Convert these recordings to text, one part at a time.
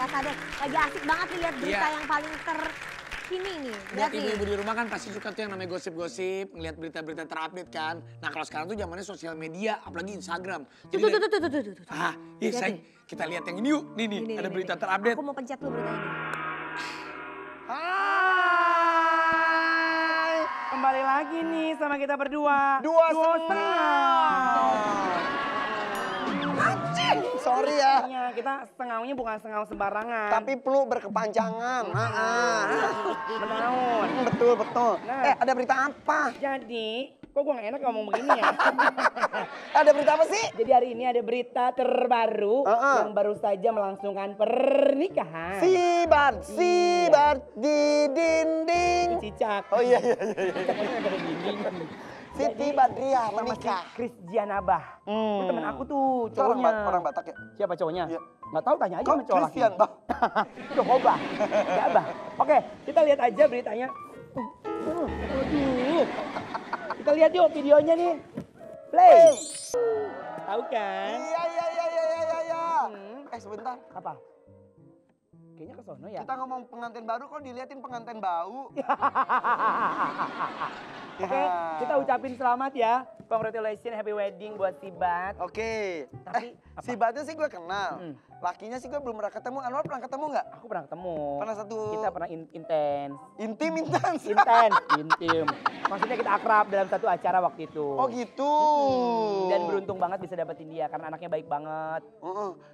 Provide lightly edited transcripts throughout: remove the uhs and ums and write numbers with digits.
Mas Adek. Lagi asik banget nih lihat berita yang paling terkini nih. Buat ibu-ibu di rumah kan pasti suka tuh yang namanya gosip-gosip, ngelihat berita-berita terupdate kan. Nah kalau sekarang tuh zamannya sosial media, apalagi Instagram. Jadi, kita lihat yang ini yuk. Nih nih, ada berita terupdate. Aku mau pencet dulu berita ini. Hai, kembali lagi nih sama kita berdua. Dua setengah. Sorry ya. Kita setengahnya bukan setengah sembarangan. Tapi perlu berkepanjangan. Menaun. Betul, betul. Nah. Ada berita apa? Jadi, kok gue gak enak ngomong begini ya? Ada berita apa sih? Jadi hari ini ada berita terbaru yang baru saja melangsungkan pernikahan. Sibar di dinding. Cicak. Oh iya. Cicaknya ada di dinding. Siti Badriah menikah. Chris Janabah. Itu temen aku tuh, cowoknya. Orang Batak ya? Siapa cowoknya? Ya. Nggak tahu, tanya aja sama cowok laki. Coba. Janabah. Oke, kita lihat aja beritanya. Kita lihat yuk videonya nih. Play. Tahu kan? Iya. Sebentar. Apa? Kayaknya ke sono ya. Kita ngomong pengantin baru kok diliatin pengantin bau. Oke, kita ucapin selamat ya. Congratulations, happy wedding buat Sibat. Oke. Tapi Sibatnya sih gue kenal. Lakinya sih gue belum pernah ketemu. Anwar pernah ketemu nggak? Aku pernah ketemu. Pernah satu. Kita pernah intens. Intim. Maksudnya kita akrab dalam satu acara waktu itu. Oh gitu. Dan beruntung banget bisa dapetin dia karena anaknya baik banget.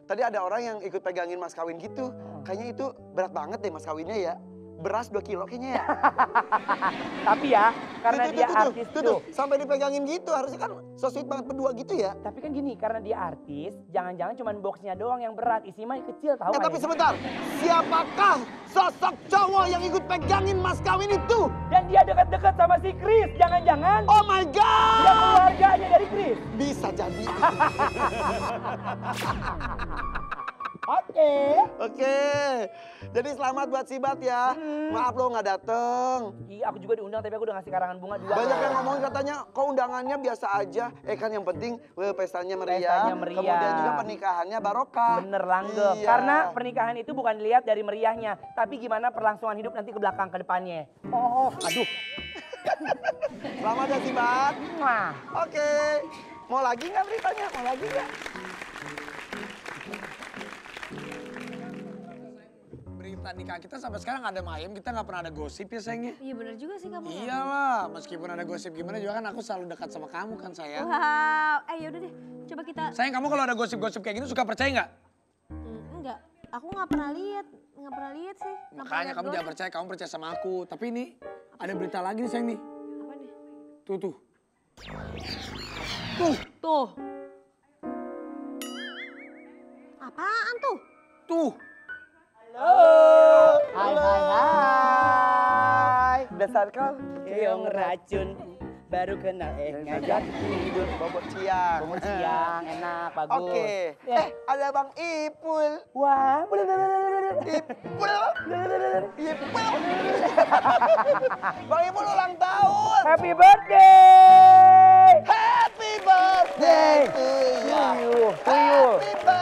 Tadi ada orang yang ikut pegangin mas kawin gitu. Kayaknya itu berat banget deh mas kawinnya ya. Beras 2 kilo kayaknya ya. Tapi ya, karena dia artis tuh. Sampai dipegangin gitu, harusnya kan so sweet banget berdua gitu ya. Tapi kan gini, karena dia artis, jangan-jangan cuma boxnya doang yang berat, isi mah kecil tahu. Tapi sebentar, siapakah sosok cowok yang ikut pegangin mas kawin itu? Dan dia dekat-dekat sama si Chris, jangan-jangan. Oh my God! Dia keluarganya dari Chris. Bisa jadi. Oke. Jadi selamat buat Sibat ya. Maaf lo nggak dateng. Iya, aku juga diundang tapi aku udah ngasih karangan bunga 2. Banyak yang ngomongin katanya, kok undangannya biasa aja. Kan yang penting pestanya meriah. Kemudian juga pernikahannya barokah. Bener langgeng. Iya. Karena pernikahan itu bukan dilihat dari meriahnya, tapi gimana perlangsungan hidup nanti ke belakang ke depannya. Aduh. Selamat ya Sibat. Oke. Mau lagi nggak beritanya? Mau lagi nggak? Nikah kita sampai sekarang ada mayem, kita nggak pernah ada gosip ya sayangnya. Iya benar juga sih kamu. Iyalah, meskipun ada gosip gimana juga kan aku selalu dekat sama kamu kan sayang. Wow, yaudah deh, coba kita. Sayang kamu kalau ada gosip-gosip kayak gitu suka percaya nggak? Enggak, aku nggak pernah lihat sih. Makanya kamu jangan percaya, kamu percaya sama aku. Tapi ini ada berita lagi nih sayang nih. Apa nih? Tuh. Apaan tuh? Tuh. Hai. Dasarkan keong racun baru kenal ngajak tidur bobot siang enak bagus. Oke. Ada Bang Ipul. Wah, Ipul. Bang Ipul ulang tahun. Happy birthday to you.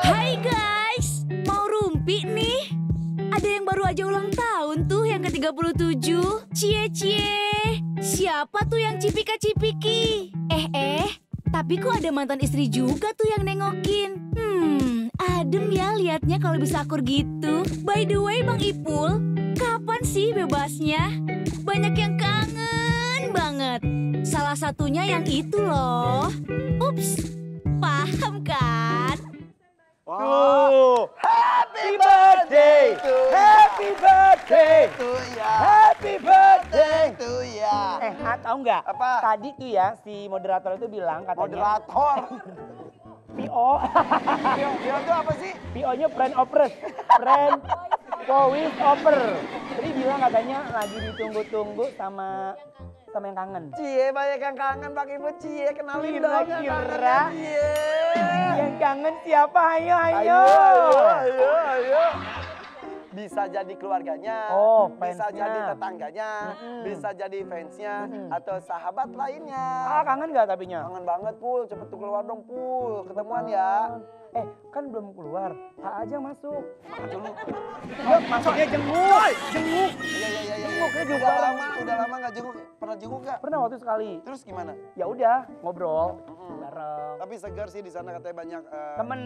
Hai guys, mau rumpi nih. Ada yang baru aja ulang tahun tuh, yang ke-37. Cie. Siapa tuh yang cipika-cipiki? Tapi kok ada mantan istri juga tuh yang nengokin. Adem ya liatnya kalau bisa akur gitu. By the way Bang Ipul, kapan sih bebasnya? Banyak yang kangen banget. Salah satunya yang itu loh. Ups, paham kan? Happy birthday to ya. Tahu nggak? Apa? Tadi tuh ya si moderator itu bilang katanya. Moderator. PO itu apa sih? PO-nya friend with offer. Jadi bilang katanya lagi ditunggu-tunggu sama yang kangen. Cie, banyak yang kangen Bang Ibu. Cie, kenalin dong yang kangen siapa? Ayo. Bisa jadi keluarganya, bisa jadi tetangganya, bisa jadi fansnya, atau sahabat lainnya. Kangen gak tapinya? Kangen banget Pul, cepet tuh keluar dong Pul, ketemuan ya. Kan belum keluar, aja masuk. Masuknya jenguk. Iya. Jenguk udah lama nggak jenguk. Pernah jenguk nggak? Pernah waktu sekali. Terus gimana? Ya udah ngobrol. Bareng. Tapi segar sih di sana katanya banyak teman,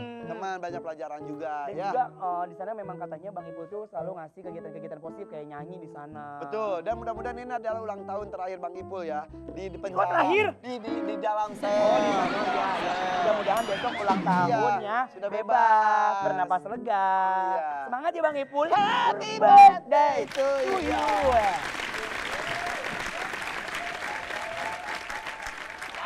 banyak pelajaran juga. Dan ya. Juga di sana memang katanya Bang Ipul tuh selalu ngasih kegiatan-kegiatan positif kayak nyanyi di sana. Betul. Dan mudah-mudahan ini adalah ulang tahun terakhir Bang Ipul ya di penjara. Terakhir? Di dalam sel. Oh, di sana. Ya. Mudah-mudahan besok ulang tahunnya sudah bebas, bernapas lega. Iya. Semangat ya Bang Ipul. Happy birthday to you.